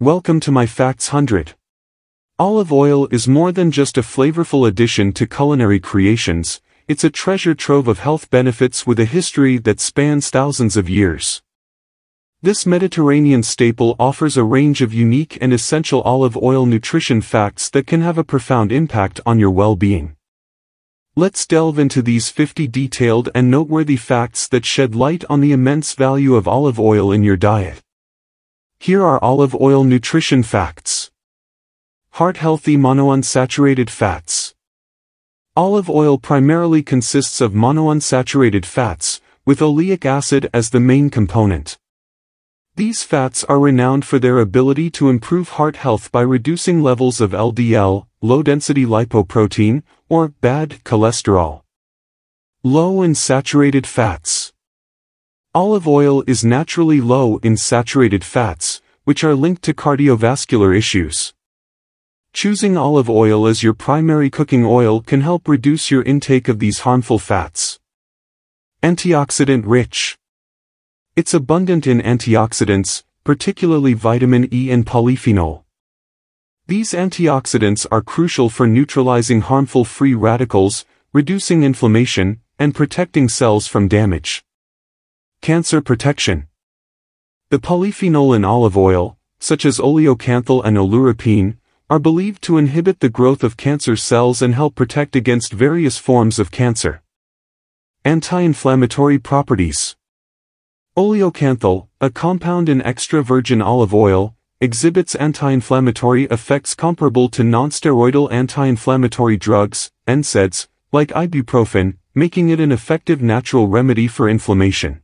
Welcome to MyFacts100. Olive oil is more than just a flavorful addition to culinary creations, it's a treasure trove of health benefits with a history that spans thousands of years. This Mediterranean staple offers a range of unique and essential olive oil nutrition facts that can have a profound impact on your well-being. Let's delve into these 50 detailed and noteworthy facts that shed light on the immense value of olive oil in your diet. Here are olive oil nutrition facts. Heart-healthy monounsaturated fats. Olive oil primarily consists of monounsaturated fats, with oleic acid as the main component. These fats are renowned for their ability to improve heart health by reducing levels of LDL, low-density lipoprotein, or bad cholesterol. Low in saturated fats. Olive oil is naturally low in saturated fats, which are linked to cardiovascular issues. Choosing olive oil as your primary cooking oil can help reduce your intake of these harmful fats. Antioxidant rich. It's abundant in antioxidants, particularly vitamin E and polyphenol. These antioxidants are crucial for neutralizing harmful free radicals, reducing inflammation, and protecting cells from damage. Cancer protection. The polyphenol in olive oil, such as oleocanthal and oleuropein, are believed to inhibit the growth of cancer cells and help protect against various forms of cancer. Anti-inflammatory properties. Oleocanthal, a compound in extra virgin olive oil, exhibits anti-inflammatory effects comparable to non-steroidal anti-inflammatory drugs, NSAIDs, like ibuprofen, making it an effective natural remedy for inflammation.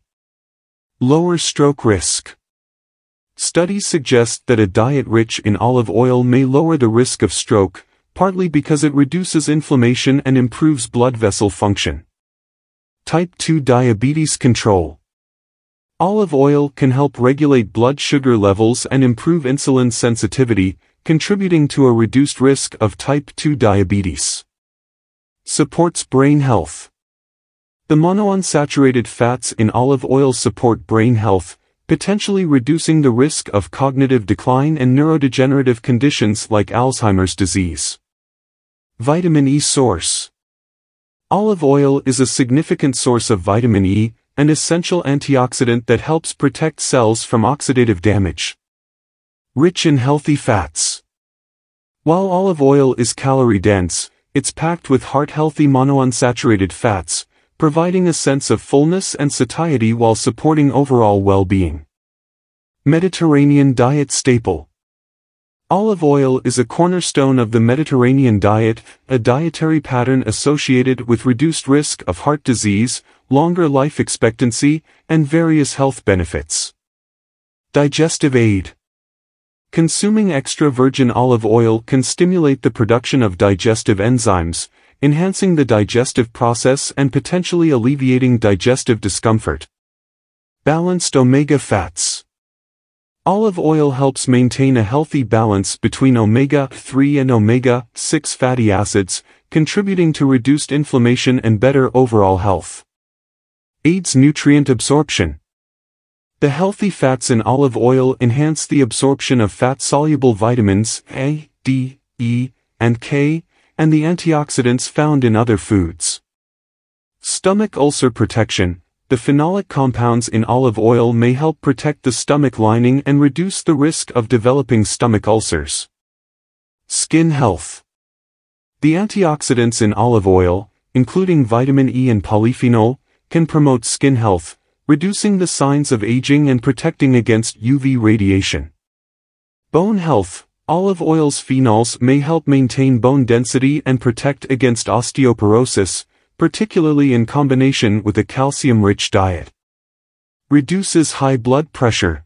Lower stroke risk. Studies suggest that a diet rich in olive oil may lower the risk of stroke, partly because it reduces inflammation and improves blood vessel function. Type 2 diabetes control. Olive oil can help regulate blood sugar levels and improve insulin sensitivity, contributing to a reduced risk of type 2 diabetes. Supports brain health. The monounsaturated fats in olive oil support brain health, potentially reducing the risk of cognitive decline and neurodegenerative conditions like Alzheimer's disease. Vitamin E source. Olive oil is a significant source of vitamin E, an essential antioxidant that helps protect cells from oxidative damage. Rich in healthy fats. While olive oil is calorie dense, it's packed with heart-healthy monounsaturated fats, providing a sense of fullness and satiety while supporting overall well-being. Mediterranean diet staple. Olive oil is a cornerstone of the Mediterranean diet, a dietary pattern associated with reduced risk of heart disease, longer life expectancy, and various health benefits. Digestive aid. Consuming extra virgin olive oil can stimulate the production of digestive enzymes, enhancing the digestive process and potentially alleviating digestive discomfort. Balanced omega fats. Olive oil helps maintain a healthy balance between omega-3 and omega-6 fatty acids, contributing to reduced inflammation and better overall health. Aids nutrient absorption. The healthy fats in olive oil enhance the absorption of fat-soluble vitamins A, D, E, and K, and the antioxidants found in other foods. Stomach ulcer protection. The phenolic compounds in olive oil may help protect the stomach lining and reduce the risk of developing stomach ulcers. Skin health. The antioxidants in olive oil, including vitamin E and polyphenol, can promote skin health, reducing the signs of aging and protecting against UV radiation. Bone health. Olive oil's phenols may help maintain bone density and protect against osteoporosis, particularly in combination with a calcium-rich diet. Reduces high blood pressure.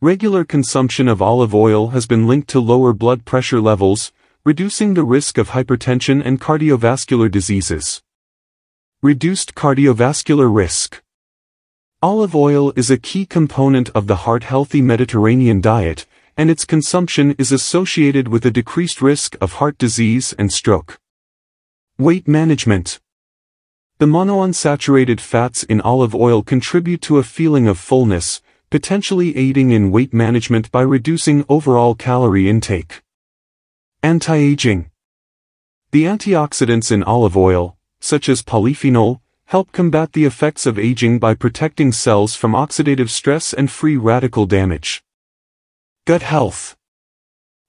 Regular consumption of olive oil has been linked to lower blood pressure levels, reducing the risk of hypertension and cardiovascular diseases. Reduced cardiovascular risk. Olive oil is a key component of the heart-healthy Mediterranean diet, and its consumption is associated with a decreased risk of heart disease and stroke. Weight management. The monounsaturated fats in olive oil contribute to a feeling of fullness, potentially aiding in weight management by reducing overall calorie intake. Anti-aging. The antioxidants in olive oil, such as polyphenol, help combat the effects of aging by protecting cells from oxidative stress and free radical damage. Gut health.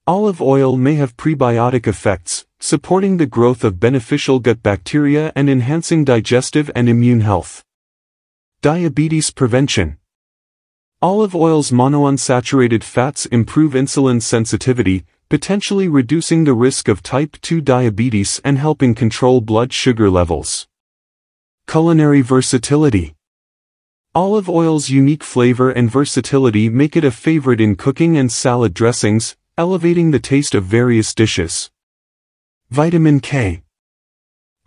Olive oil may have prebiotic effects, supporting the growth of beneficial gut bacteria and enhancing digestive and immune health. Diabetes prevention. Olive oil's monounsaturated fats improve insulin sensitivity, potentially reducing the risk of type 2 diabetes and helping control blood sugar levels. Culinary versatility. Olive oil's unique flavor and versatility make it a favorite in cooking and salad dressings, elevating the taste of various dishes. Vitamin K.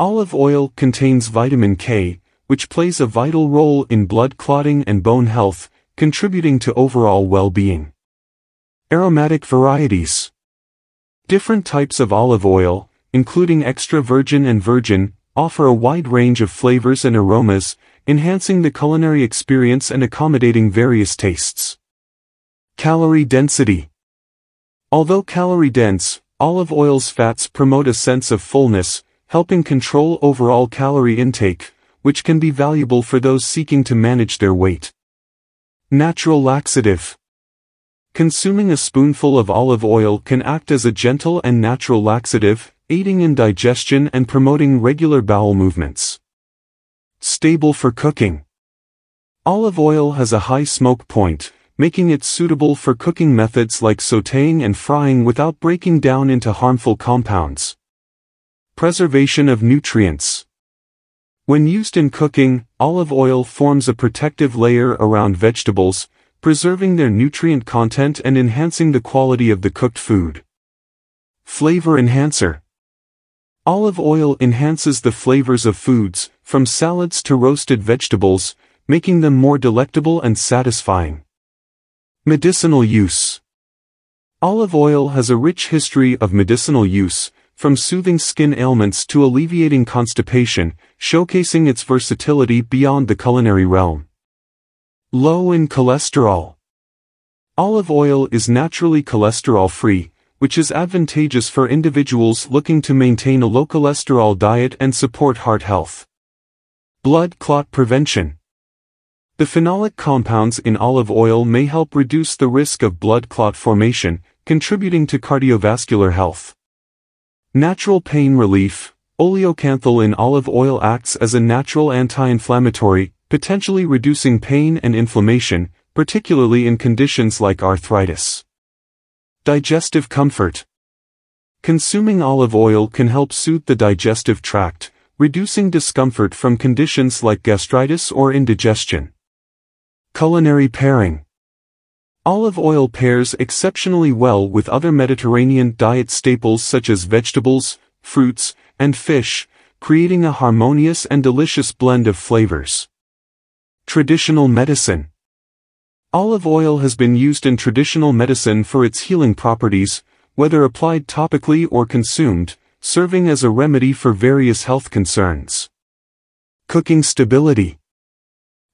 Olive oil contains vitamin K, which plays a vital role in blood clotting and bone health, contributing to overall well-being. Aromatic varieties. Different types of olive oil, including extra virgin and virgin, offer a wide range of flavors and aromas, enhancing the culinary experience and accommodating various tastes. Calorie density. Although calorie-dense, olive oil's fats promote a sense of fullness, helping control overall calorie intake, which can be valuable for those seeking to manage their weight. Natural laxative. Consuming a spoonful of olive oil can act as a gentle and natural laxative, aiding in digestion and promoting regular bowel movements. Stable for cooking. Olive oil has a high smoke point, making it suitable for cooking methods like sautéing and frying without breaking down into harmful compounds. Preservation of nutrients. When used in cooking, olive oil forms a protective layer around vegetables, preserving their nutrient content and enhancing the quality of the cooked food. Flavor enhancer. Olive oil enhances the flavors of foods, from salads to roasted vegetables, making them more delectable and satisfying. Medicinal use. Olive oil has a rich history of medicinal use, from soothing skin ailments to alleviating constipation, showcasing its versatility beyond the culinary realm. Low in cholesterol. Olive oil is naturally cholesterol-free, which is advantageous for individuals looking to maintain a low-cholesterol diet and support heart health. Blood clot prevention. The phenolic compounds in olive oil may help reduce the risk of blood clot formation, contributing to cardiovascular health. Natural pain relief. Oleocanthal in olive oil acts as a natural anti-inflammatory, potentially reducing pain and inflammation, particularly in conditions like arthritis. Digestive comfort. Consuming olive oil can help soothe the digestive tract, reducing discomfort from conditions like gastritis or indigestion. Culinary pairing. Olive oil pairs exceptionally well with other Mediterranean diet staples such as vegetables, fruits, and fish, creating a harmonious and delicious blend of flavors. Traditional medicine. Olive oil has been used in traditional medicine for its healing properties, whether applied topically or consumed, serving as a remedy for various health concerns. Cooking stability.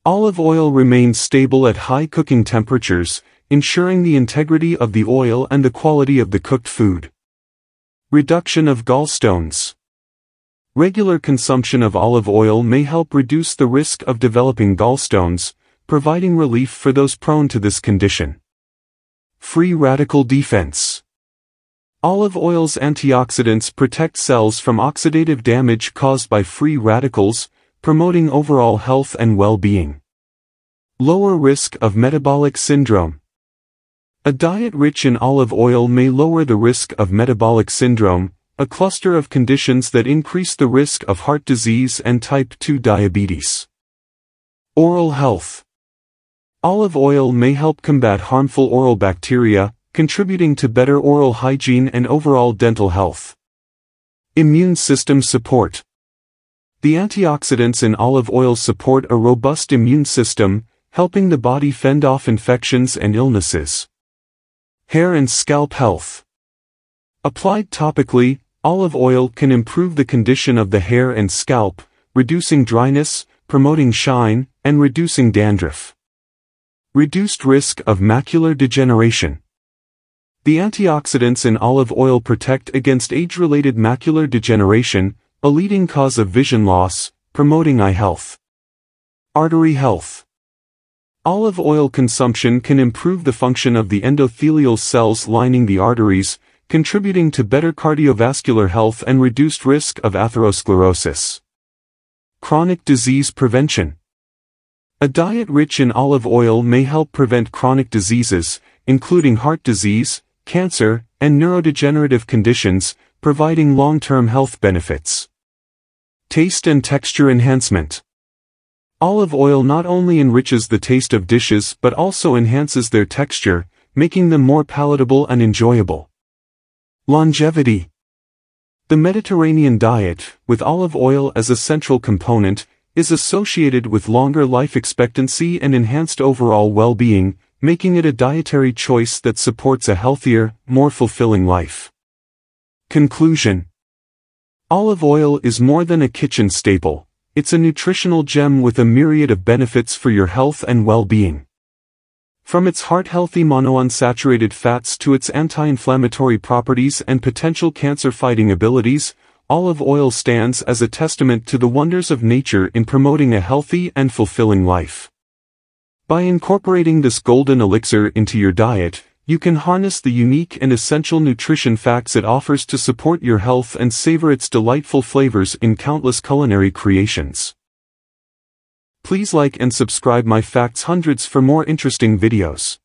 Olive oil remains stable at high cooking temperatures, ensuring the integrity of the oil and the quality of the cooked food. Reduction of gallstones. Regular consumption of olive oil may help reduce the risk of developing gallstones, providing relief for those prone to this condition. Free radical defense. Olive oil's antioxidants protect cells from oxidative damage caused by free radicals, promoting overall health and well-being. Lower risk of metabolic syndrome. A diet rich in olive oil may lower the risk of metabolic syndrome, a cluster of conditions that increase the risk of heart disease and type 2 diabetes. Oral health. Olive oil may help combat harmful oral bacteria, contributing to better oral hygiene and overall dental health. Immune system support. The antioxidants in olive oil support a robust immune system, helping the body fend off infections and illnesses. Hair and scalp health. Applied topically, olive oil can improve the condition of the hair and scalp, reducing dryness, promoting shine, and reducing dandruff. Reduced risk of macular degeneration. The antioxidants in olive oil protect against age-related macular degeneration, a leading cause of vision loss, promoting eye health. Artery health. Olive oil consumption can improve the function of the endothelial cells lining the arteries, contributing to better cardiovascular health and reduced risk of atherosclerosis. Chronic disease prevention. A diet rich in olive oil may help prevent chronic diseases, including heart disease, cancer, and neurodegenerative conditions, providing long-term health benefits. Taste and texture enhancement. Olive oil not only enriches the taste of dishes but also enhances their texture, making them more palatable and enjoyable. Longevity. The Mediterranean diet, with olive oil as a central component, is associated with longer life expectancy and enhanced overall well-being, making it a dietary choice that supports a healthier, more fulfilling life. Conclusion. Olive oil is more than a kitchen staple, it's a nutritional gem with a myriad of benefits for your health and well-being. From its heart-healthy monounsaturated fats to its anti-inflammatory properties and potential cancer-fighting abilities, olive oil stands as a testament to the wonders of nature in promoting a healthy and fulfilling life. By incorporating this golden elixir into your diet, you can harness the unique and essential nutrition facts it offers to support your health and savor its delightful flavors in countless culinary creations. Please like and subscribe MyFacts100 for more interesting videos.